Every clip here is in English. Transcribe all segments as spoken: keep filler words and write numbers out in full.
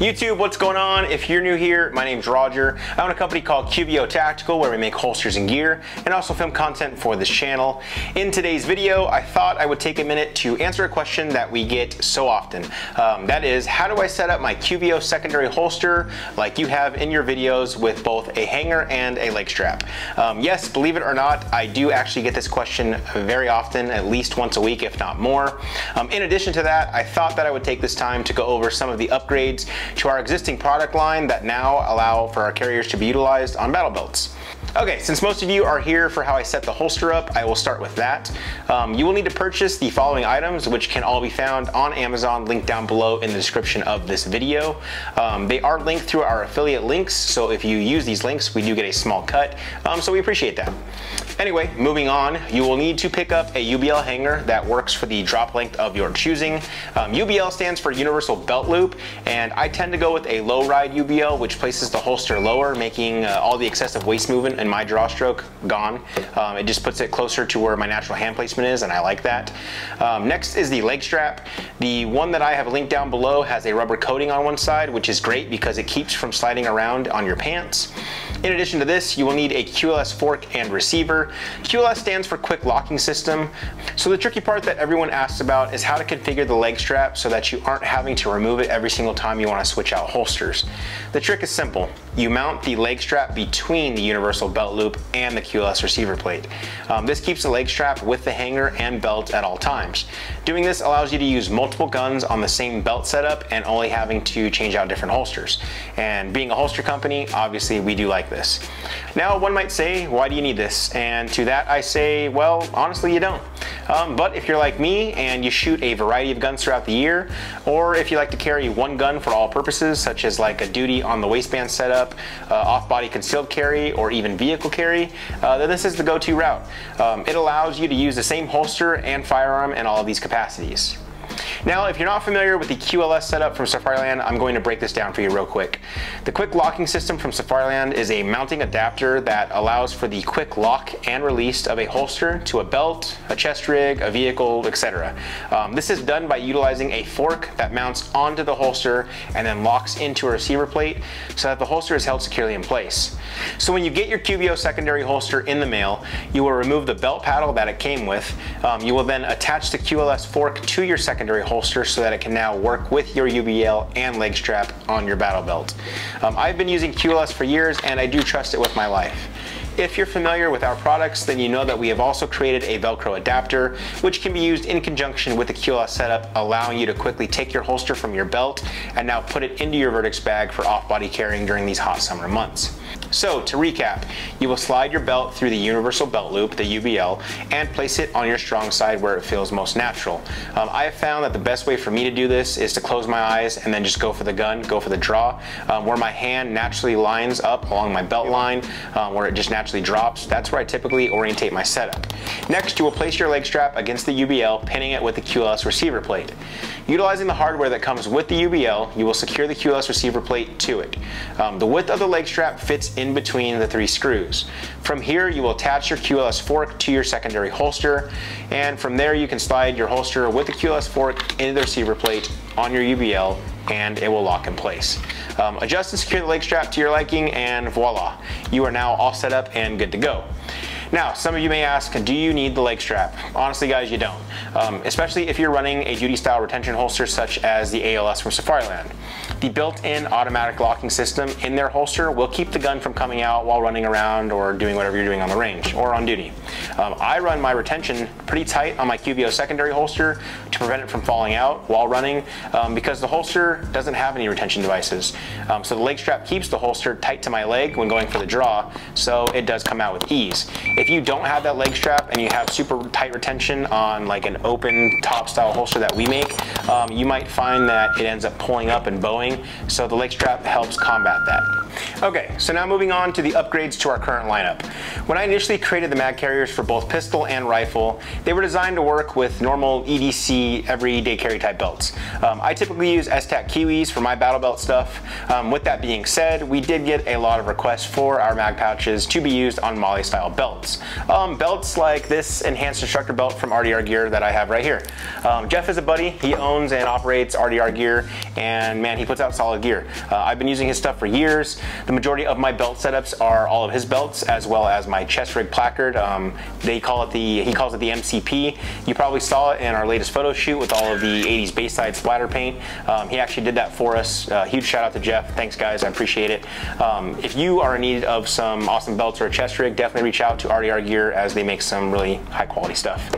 YouTube, what's going on? If you're new here, my name's Roger. I own a company called Q V O Tactical, where we make holsters and gear, and also film content for this channel. In today's video, I thought I would take a minute to answer a question that we get so often. Um, that is, how do I set up my Q V O secondary holster like you have in your videos with both a hanger and a leg strap? Um, yes, believe it or not, I do actually get this question very often, at least once a week, if not more. Um, in addition to that, I thought that I would take this time to go over some of the upgrades to our existing product line that now allow for our carriers to be utilized on battle belts. Okay, since most of you are here for how I set the holster up, I will start with that. Um, you will need to purchase the following items, which can all be found on Amazon, linked down below in the description of this video. Um, they are linked through our affiliate links, so if you use these links, we do get a small cut, um, so we appreciate that. Anyway, moving on, you will need to pick up a U B L hanger that works for the drop length of your choosing. Um, U B L stands for Universal Belt Loop, and I tend to go with a low ride U B L, which places the holster lower, making uh, all the excessive waist movement and my draw stroke gone. Um, it just puts it closer to where my natural hand placement is, and I like that. Um, next is the leg strap. The one that I have linked down below has a rubber coating on one side, which is great because it keeps from sliding around on your pants. In addition to this, you will need a Q L S fork and receiver. Q L S stands for Quick Locking System. So the tricky part that everyone asks about is how to configure the leg strap so that you aren't having to remove it every single time you want to switch out holsters. The trick is simple. You mount the leg strap between the universal belt loop and the Q L S receiver plate. Um, this keeps the leg strap with the hanger and belt at all times. Doing this allows you to use multiple guns on the same belt setup and only having to change out different holsters. And being a holster company, obviously we do like this. Now one might say, why do you need this? And And to that I say, well, honestly, you don't. Um, but if you're like me and you shoot a variety of guns throughout the year, or if you like to carry one gun for all purposes, such as like a duty on the waistband setup, uh, off-body concealed carry, or even vehicle carry, uh, then this is the go-to route. Um, it allows you to use the same holster and firearm in all of these capacities. Now, if you're not familiar with the Q L S setup from Safariland, I'm going to break this down for you real quick. The Quick Locking System from Safariland is a mounting adapter that allows for the quick lock and release of a holster to a belt, a chest rig, a vehicle, et cetera. Um, this is done by utilizing a fork that mounts onto the holster and then locks into a receiver plate so that the holster is held securely in place. So when you get your Q V O secondary holster in the mail, you will remove the belt paddle that it came with. Um, you will then attach the Q L S fork to your secondary holster so that it can now work with your U B L and leg strap on your battle belt. Um, I've been using Q L S for years and I do trust it with my life. If you're familiar with our products, then you know that we have also created a Velcro adapter, which can be used in conjunction with the Q L S setup, allowing you to quickly take your holster from your belt and now put it into your Vertix bag for off-body carrying during these hot summer months. So to recap, you will slide your belt through the universal belt loop, the U B L, and place it on your strong side where it feels most natural. Um, I have found that the best way for me to do this is to close my eyes and then just go for the gun, go for the draw, um, where my hand naturally lines up along my belt line, um, where it just naturally drops. That's where I typically orientate my setup. Next, you will place your leg strap against the U B L, pinning it with the Q L S receiver plate. Utilizing the hardware that comes with the U B L, you will secure the Q L S receiver plate to it. Um, the width of the leg strap fits in between the three screws. From here, you will attach your Q L S fork to your secondary holster, and from there you can slide your holster with the Q L S fork into the receiver plate on your U B L, and it will lock in place. Um, adjust and secure the leg strap to your liking, and voila, you are now all set up and good to go. Now, some of you may ask, do you need the leg strap? Honestly, guys, you don't, um, especially if you're running a duty-style retention holster such as the A L S from Safariland. The built-in automatic locking system in their holster will keep the gun from coming out while running around or doing whatever you're doing on the range or on duty. Um, I run my retention pretty tight on my Q V O secondary holster to prevent it from falling out while running um, because the holster doesn't have any retention devices. Um, so the leg strap keeps the holster tight to my leg when going for the draw, so it does come out with ease. If you don't have that leg strap and you have super tight retention on like an open top style holster that we make, um, you might find that it ends up pulling up and bowing, so the leg strap helps combat that. Okay, so now moving on to the upgrades to our current lineup. When I initially created the mag carriers for both pistol and rifle, they were designed to work with normal E D C everyday carry type belts. Um, I typically use S TAC Q Es for my battle belt stuff. Um, with that being said, we did get a lot of requests for our mag pouches to be used on MOLLE style belts. Um, belts like this enhanced instructor belt from R D R Gear that I have right here. Um, Jeff is a buddy. He owns owns and operates R D R Gear, and man, he puts out solid gear. Uh, I've been using his stuff for years. The majority of my belt setups are all of his belts, as well as my chest rig placard. Um, they call it the, he calls it the M C P. You probably saw it in our latest photo shoot with all of the eighties Bayside splatter paint. Um, he actually did that for us. Uh, huge shout out to Jeff. Thanks guys, I appreciate it. Um, if you are in need of some awesome belts or a chest rig, definitely reach out to R D R Gear, as they make some really high quality stuff.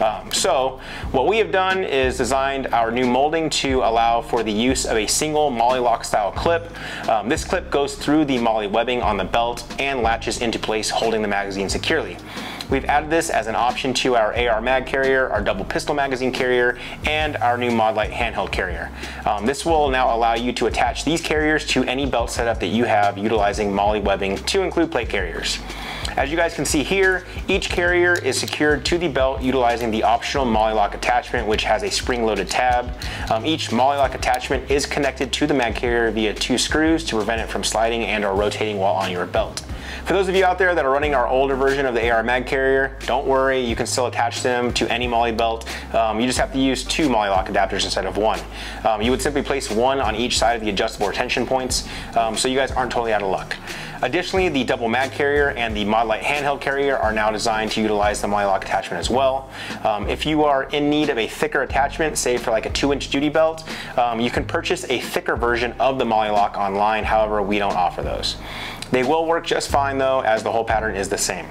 Um, so what we have done is designed our new molding to allow for the use of a single MOLLE lock style clip. Um, this clip goes through the MOLLE webbing on the belt and latches into place, holding the magazine securely. We've added this as an option to our A R mag carrier, our double pistol magazine carrier, and our new ModLite handheld carrier. Um, this will now allow you to attach these carriers to any belt setup that you have utilizing MOLLE webbing, to include plate carriers. As you guys can see here, each carrier is secured to the belt utilizing the optional MOLLE lock attachment, which has a spring-loaded tab. Um, each MOLLE lock attachment is connected to the mag carrier via two screws to prevent it from sliding and or rotating while on your belt. For those of you out there that are running our older version of the A R mag carrier, don't worry, you can still attach them to any MOLLE belt. Um, you just have to use two MOLLE lock adapters instead of one. Um, you would simply place one on each side of the adjustable retention points, um, so you guys aren't totally out of luck. Additionally, the double mag carrier and the ModLite handheld carrier are now designed to utilize the MOLLE lock attachment as well. Um, if you are in need of a thicker attachment, say for like a two inch duty belt, um, you can purchase a thicker version of the MOLLE lock online. However, we don't offer those. They will work just fine though, as the whole pattern is the same.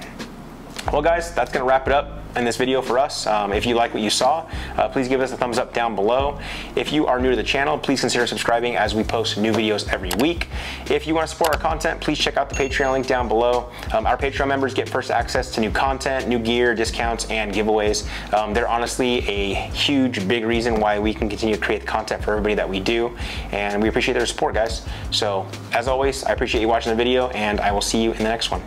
Well guys, that's gonna wrap it up in this video for us. Um, if you like what you saw, uh, please give us a thumbs up down below. If you are new to the channel, please consider subscribing, as we post new videos every week. If you want to support our content, please check out the Patreon link down below. Um, our Patreon members get first access to new content, new gear, discounts, and giveaways. Um, they're honestly a huge, big reason why we can continue to create the content for everybody that we do, and we appreciate their support, guys. So as always, I appreciate you watching the video, and I will see you in the next one.